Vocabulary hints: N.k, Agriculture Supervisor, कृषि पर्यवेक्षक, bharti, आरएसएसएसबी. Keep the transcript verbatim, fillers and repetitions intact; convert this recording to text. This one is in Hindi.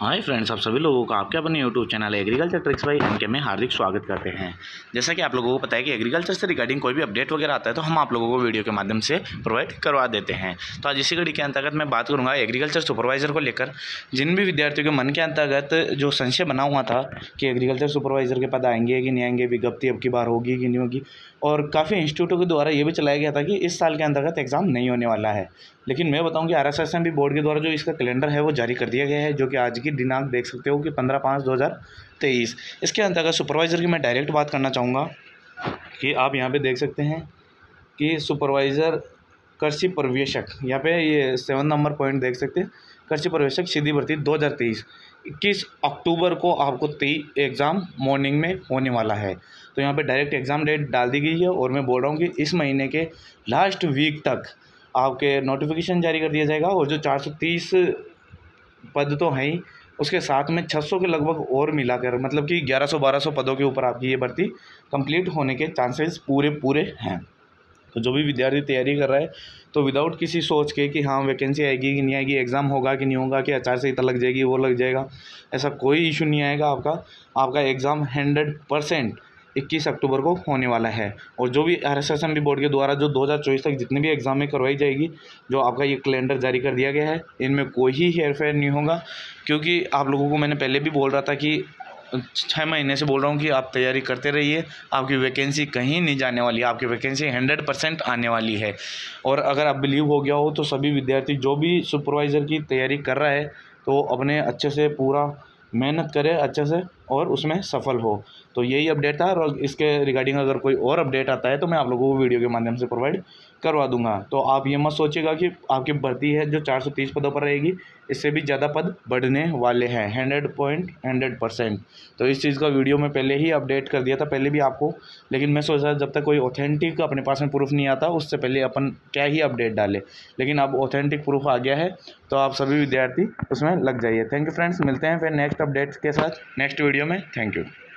हाय फ्रेंड्स, आप सभी लोगों का आपके अपने YouTube channel agriculture tricks by NK में हार्दिक स्वागत करते हैं। जैसा कि आप लोगों को पता है कि एग्रीकल्चर से रिगार्डिंग कोई भी अपडेट वगैरह आता है तो हम आप लोगों को वीडियो के माध्यम से प्रोवाइड करवा देते हैं। तो आज इसी कड़ी के अंतर्गत मैं बात करूँगा एग्रीकल्चर सुपरवाइजर को लेकर। जिन भी विद्यार्थियों के मन के अंतर्गत जो संशय बना हुआ था कि एग्रीकल्चर सुपरवाइजर के पद आएंगे कि नहीं आएंगे, विज्ञप्ति अब की बार होगी कि नहीं होगी, और काफ़ी इंस्टीट्यूटों के द्वारा ये भी चलाया गया था कि इस साल के अंतर्गत एग्जाम नहीं होने वाला है, लेकिन मैं बताऊँ कि आरएसएसएसबी बोर्ड के द्वारा जो इसका कैलेंडर है वो जारी कर दिया गया है, जो कि आज की दिनांक देख सकते हो कि पंद्रह पाँच दो हज़ार तेईस। इसके अंतर्गत सुपरवाइज़र की मैं डायरेक्ट बात करना चाहूँगा कि आप यहाँ पे देख सकते हैं कि सुपरवाइज़र कृषि पर्यवेक्षक, यहाँ पे ये सेवन नंबर पॉइंट देख सकते हैं, कृषि पर्यवेक्षक सीधी भर्ती दो हज़ार तेईस इक्कीस अक्टूबर को आपको तेईस एग्ज़ाम मॉर्निंग में होने वाला है। तो यहाँ पे डायरेक्ट एग्ज़ाम डेट डाल दी गई है और मैं बोल रहा हूँ कि इस महीने के लास्ट वीक तक आपके नोटिफिकेशन जारी कर दिया जाएगा। और जो चार सौ तीस पद तो हैं ही, उसके साथ में छह सौ के लगभग और मिलाकर मतलब कि ग्यारह सौ बारह सौ पदों के ऊपर आपकी ये भर्ती कंप्लीट होने के चांसेस पूरे पूरे हैं। तो जो भी विद्यार्थी तैयारी कर रहा है तो विदाउट किसी सोच के कि हाँ वैकेंसी आएगी कि नहीं आएगी, एग्ज़ाम होगा कि नहीं होगा, कि अचार संहिता लग जाएगी वो लग जाएगा, ऐसा कोई इशू नहीं आएगा। आपका आपका एग्ज़ाम हंड्रेड परसेंट इक्कीस अक्टूबर को होने वाला है। और जो भी आरएसएसएसबी बोर्ड के द्वारा जो दो हज़ार चौबीस तक जितने भी एग्जाम में करवाई जाएगी, जो आपका ये कैलेंडर जारी कर दिया गया है, इनमें कोई ही हेरफेर नहीं होगा। क्योंकि आप लोगों को मैंने पहले भी बोल रहा था कि छः महीने से बोल रहा हूँ कि आप तैयारी करते रहिए, आपकी वैकेंसी कहीं नहीं जाने वाली है, आपकी वैकेंसी हंड्रेड परसेंट आने वाली है। और अगर आप बिलीव हो गया हो तो सभी विद्यार्थी जो भी सुपरवाइज़र की तैयारी कर रहा है तो अपने अच्छे से पूरा मेहनत करे अच्छे से और उसमें सफल हो। तो यही अपडेट था, और इसके रिगार्डिंग अगर कोई और अपडेट आता है तो मैं आप लोगों को वीडियो के माध्यम से प्रोवाइड करवा दूंगा। तो आप ये मत सोचिएगा कि आपकी भर्ती है जो चार सौ तीस पदों पर रहेगी, इससे भी ज़्यादा पद बढ़ने वाले हैं हंड्रेड पॉइंट हंड्रेड परसेंट। तो इस चीज़ का वीडियो मैं पहले ही अपडेट कर दिया था, पहले भी आपको, लेकिन मैं सोचा जब तक कोई ऑथेंटिक अपने पास में प्रूफ नहीं आता उससे पहले अपन क्या ही अपडेट डालें, लेकिन अब ऑथेंटिक प्रूफ आ गया है तो आप सभी विद्यार्थी उसमें लग जाइए। थैंक यू फ्रेंड्स, मिलते हैं फिर नेक्स्ट अपडेट्स के साथ नेक्स्ट वीडियो में। Thank you.